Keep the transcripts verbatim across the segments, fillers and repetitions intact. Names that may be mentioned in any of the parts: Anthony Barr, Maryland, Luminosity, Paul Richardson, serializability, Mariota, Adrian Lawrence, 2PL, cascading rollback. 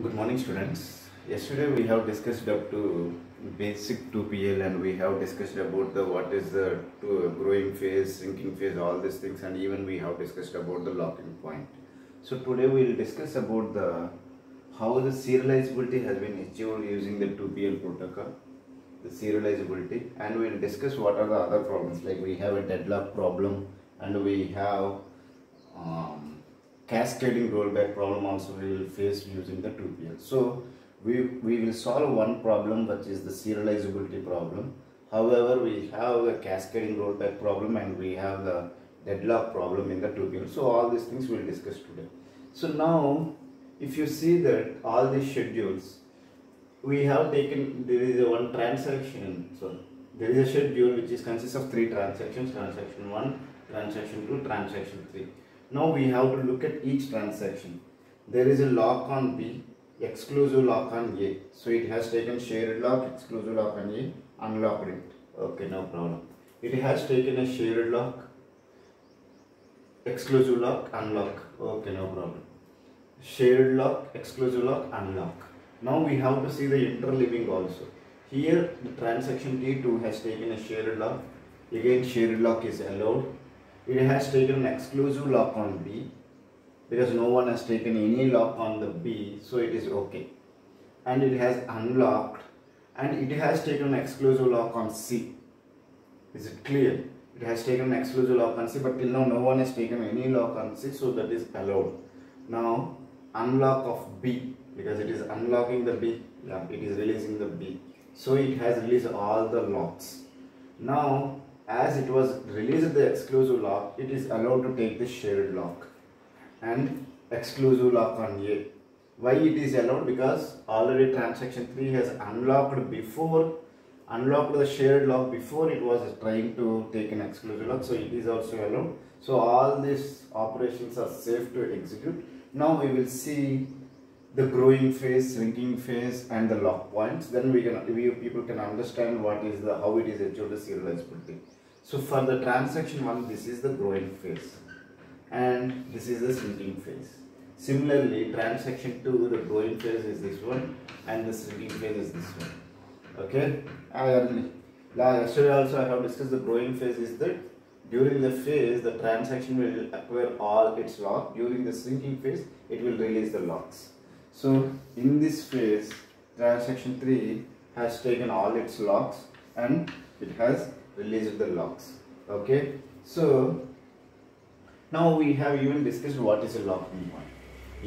Good morning, students. Yesterday we have discussed up to basic two P L and we have discussed about the what is the growing phase, shrinking phase, all these things, and even we have discussed about the locking point. So today we will discuss about the how the serializability has been achieved using the two P L protocol, the serializability, and we will discuss what are the other problems, like we have a deadlock problem and we have um, cascading rollback problem also we will face using the two P L. So we, we will solve one problem, which is the serializability problem. However, we have a cascading rollback problem and we have the deadlock problem in the two P L. So all these things we will discuss today. So now if you see that all these schedules, we have taken, there is a one transaction, so there is a schedule which is consists of three transactions, transaction one, transaction two, transaction three. Now we have to look at each transaction. There is a lock on B, exclusive lock on A. So it has taken shared lock, exclusive lock on A, unlocked it. Okay, no problem. It has taken a shared lock, exclusive lock, unlock. Okay, no problem. Shared lock, exclusive lock, unlock. Now we have to see the interleaving also. Here the transaction D two has taken a shared lock. Again, shared lock is allowed. It has taken an exclusive lock on B because no one has taken any lock on the B, so it is okay. And it has unlocked and it has taken an exclusive lock on C. Is it clear? It has taken an exclusive lock on C, but till now no one has taken any lock on C, so that is allowed. Now unlock of B, because it is unlocking the B, yeah, it is releasing the B. So it has released all the locks. Now, as it was released the exclusive lock, it is allowed to take the shared lock and exclusive lock on A. Why it is allowed? Because already transaction three has unlocked before, unlocked the shared lock before it was trying to take an exclusive lock, so it is also allowed. So all these operations are safe to execute. Now we will see the growing phase, shrinking phase, and the lock points. Then we can, we people can understand what is the how it is achieved the serializability. So for the transaction one, this is the growing phase, and this is the shrinking phase. Similarly, transaction two, the growing phase is this one, and the shrinking phase is this one. Okay. And yesterday also I have discussed the growing phase is that during the phase the transaction will acquire all its locks. During the shrinking phase, it will release the locks. So in this phase, transaction three has taken all its locks and it has released the locks. Okay. So now we have even discussed what is a locking point.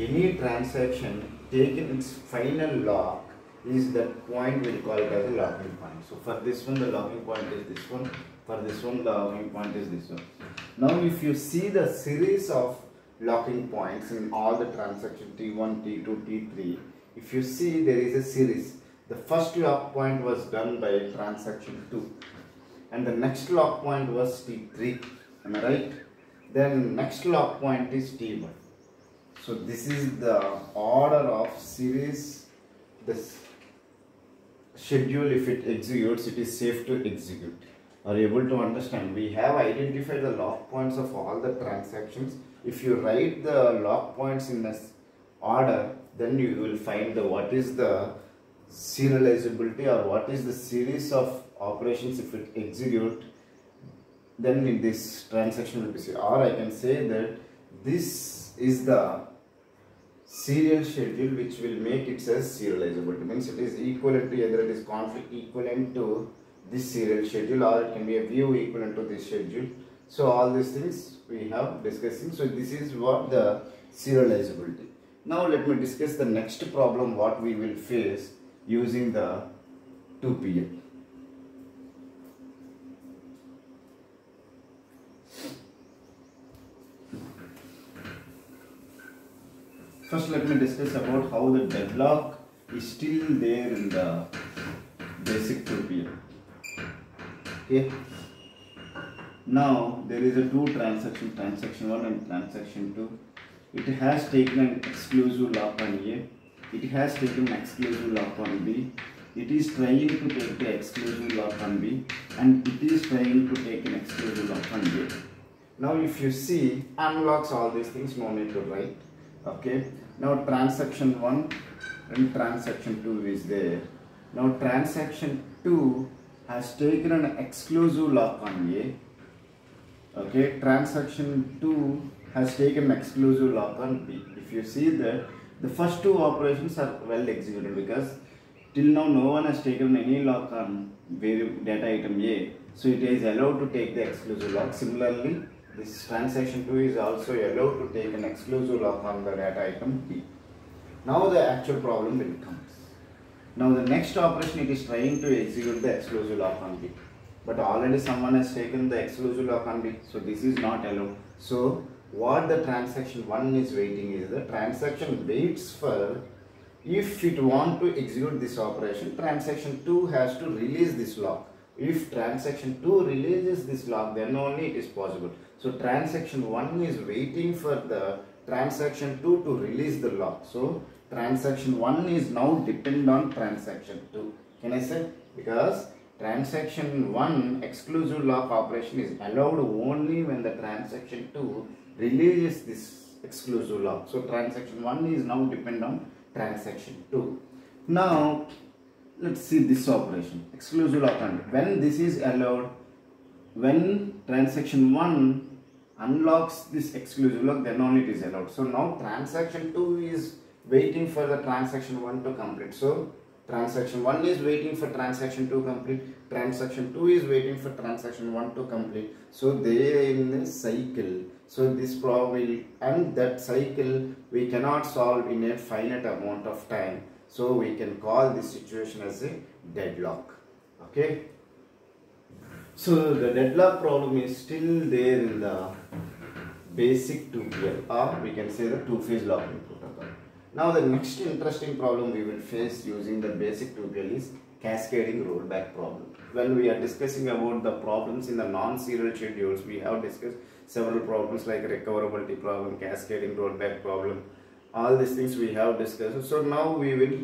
Any transaction taking its final lock is that point, we call it as a locking point. So for this one, the locking point is this one. For this one, the locking point is this one. Now if you see the series of locking points in all the transactions T one, T two, T three, if you see there is a series. The first lock point was done by transaction two and the next lock point was T three, am I right? Then next lock point is T one. So this is the order of series. This schedule, if it executes, it is safe to execute. Are able to understand? We have identified the lock points of all the transactions. If you write the lock points in this order, then you will find the what is the serializability or what is the series of operations if it execute, then in this transaction will be seen. Or I can say that this is the serial schedule which will make it as serializable. It means it is equivalent to, either it is conflict equivalent to this serial schedule, or it can be a view equivalent to this schedule. So all these things we have discussing. So this is what the serializability. Now let me discuss the next problem what we will face using the two P L. First let me discuss about how the deadlock is still there in the basic two P L. Okay. Now there is a two transaction, transaction one and transaction two. It has taken an exclusive lock on A, it has taken an exclusive lock on B, it is trying to take the exclusive lock on B, and it is trying to take an exclusive lock on A. Now if you see, unlocks all these things, no need to write. Okay. Now transaction one and transaction two is there. Now transaction two has taken an exclusive lock on A. Okay, transaction two has taken an exclusive lock on B. If you see that, the first two operations are well executed because till now no one has taken any lock on data item A. So it is allowed to take the exclusive lock. Similarly, this transaction two is also allowed to take an exclusive lock on the data item B. Now the actual problem will come. Now the next operation, it is trying to execute the exclusive lock on B. But already someone has taken the exclusive lock on B. So this is not allowed. So what the transaction one is waiting is the transaction waits for, if it want to execute this operation, transaction two has to release this lock. If transaction two releases this lock, then only it is possible. So transaction one is waiting for the transaction two to release the lock. So transaction one is now dependent on transaction two. Can I say? Because transaction one exclusive lock operation is allowed only when the transaction two releases this exclusive lock. So transaction one is now dependent on transaction two. Now let's see this operation, exclusive lock on. When this is allowed, when transaction one unlocks this exclusive lock, then only it is allowed. So now transaction two is waiting for the transaction one to complete. So transaction one is waiting for transaction two complete, transaction two is waiting for transaction one to complete. So they are in a cycle. So this problem, and that cycle we cannot solve in a finite amount of time. So we can call this situation as a deadlock. Okay. So the deadlock problem is still there in the basic two P L, or we can say the two-phase locking protocol. Now the next interesting problem we will face using the basic two P L is cascading rollback problem. When we are discussing about the problems in the non-serial schedules, we have discussed several problems like recoverability problem, cascading rollback problem. All these things we have discussed. So now we will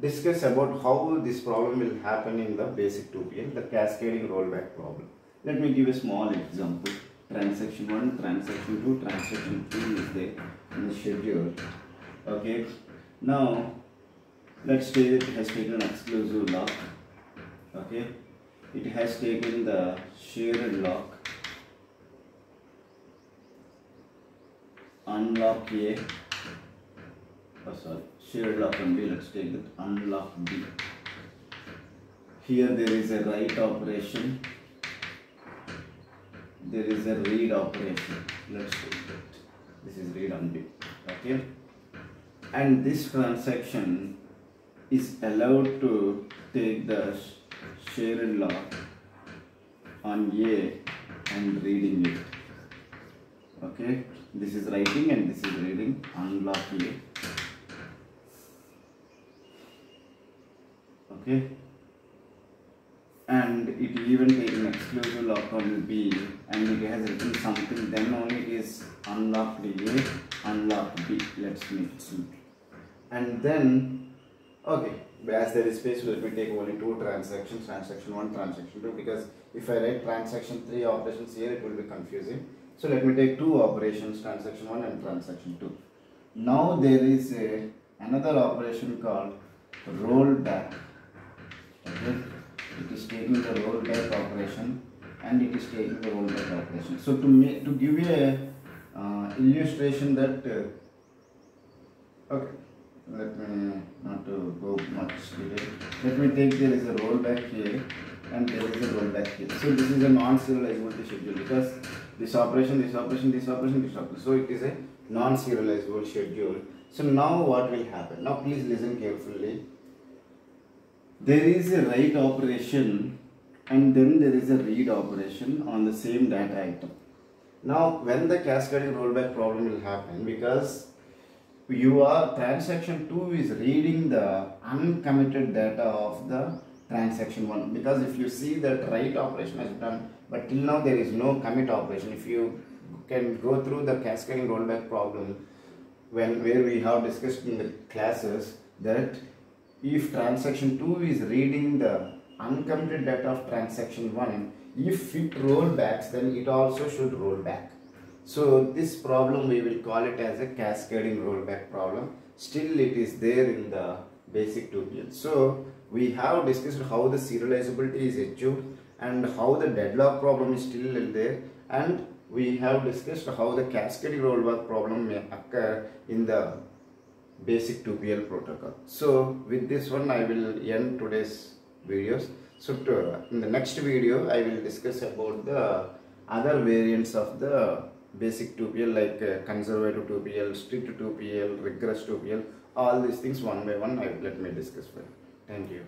discuss about how this problem will happen in the basic two P L, the cascading rollback problem. Let me give a small example. Transaction one, transaction two, transaction three is there in the schedule. Okay, now let's say it has taken an exclusive lock. Okay, it has taken the shared lock, unlock A. Oh, sorry, shared lock on B. Let's take it, unlock B. Here there is a write operation, there is a read operation. Let's take it, this is read on B. Okay, and this transaction is allowed to take the shared lock on A and reading it. Okay, this is writing and this is reading, unlock A. Okay, and it even takes an exclusive lock on B, and it has written something, then only it is unlocked A, unlocked B. Let's make it simple. And then, okay, as there is space, let me take only two transactions, transaction one, transaction two, because if I write transaction three operations here, it will be confusing. So let me take two operations, transaction one and transaction two. Now there is a, another operation called rollback. Okay, it is taking the rollback operation, and it is taking the rollback operation. So to make, to give you a uh, illustration that uh, okay, let me not to go much detail. Let me take, there is a rollback here, and there is a rollback here. So this is a non-serializable schedule because this operation, this operation, this operation, this operation. So it is a non-serializable schedule. So now what will happen? Now please listen carefully. There is a write operation and then there is a read operation on the same data item. Now when the cascading rollback problem will happen, because you are, transaction two is reading the uncommitted data of the transaction one, because if you see that write operation has done, but till now there is no commit operation. If you can go through the cascading rollback problem, when where we have discussed in the classes, that if transaction two is reading the uncommitted data of transaction one, if it rollbacks, then it also should roll back. So this problem we will call it as a cascading rollback problem. Still it is there in the basic two P L. So we have discussed how the serializability is achieved and how the deadlock problem is still there, and we have discussed how the cascading rollback problem may occur in the basic two P L protocol. So with this one I will end today's videos. So to, in the next video I will discuss about the other variants of the basic two P L, like uh, conservative two P L, strict two P L, regress two P L, all these things one by one I let me discuss for you. Thank you.